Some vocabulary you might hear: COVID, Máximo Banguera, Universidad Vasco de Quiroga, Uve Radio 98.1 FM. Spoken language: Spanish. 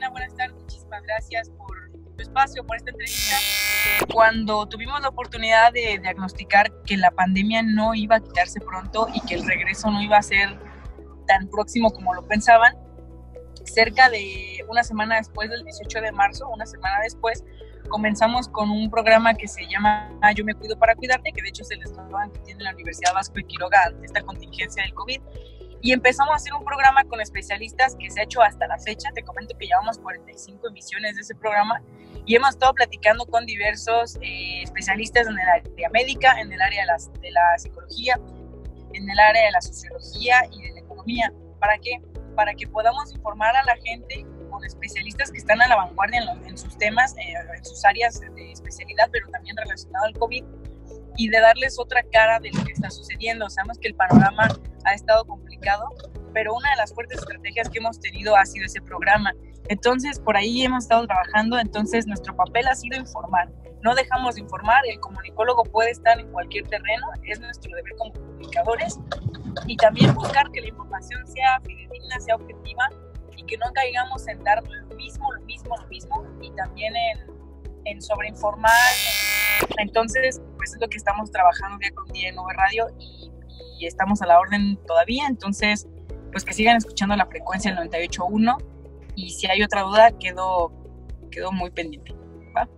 Tena, buenas tardes, muchísimas gracias por tu espacio, por esta entrevista. Cuando tuvimos la oportunidad de diagnosticar que la pandemia no iba a quitarse pronto y que el regreso no iba a ser tan próximo como lo pensaban, cerca de una semana después del 18 de marzo, una semana después, comenzamos con un programa que se llama Yo me cuido para cuidarte, que de hecho es el eslogan que tiene la Universidad Vasco de Quiroga ante esta contingencia del COVID. Y empezamos a hacer un programa con especialistas que se ha hecho hasta la fecha. Te comento que llevamos 45 emisiones de ese programa y hemos estado platicando con diversos especialistas en el área médica, en el área de la psicología, en el área de la sociología y de la economía. ¿Para qué? Para que podamos informar a la gente con especialistas que están a la vanguardia en sus temas, en sus áreas de especialidad, pero también relacionado al COVID, y de darles otra cara de lo que está sucediendo. Sabemos que el panorama ha estado complicado, pero una de las fuertes estrategias que hemos tenido ha sido ese programa. Entonces, por ahí hemos estado trabajando, entonces nuestro papel ha sido informar. No dejamos de informar, el comunicólogo puede estar en cualquier terreno, es nuestro deber como comunicadores, y también buscar que la información sea fidedigna, sea objetiva, y que no caigamos en dar lo mismo, y también en sobreinformar. Entonces, pues es lo que estamos trabajando día con día en Uve Radio y estamos a la orden todavía. Entonces, pues que sigan escuchando la frecuencia del 98.1 y si hay otra duda, quedo muy pendiente. ¿Va?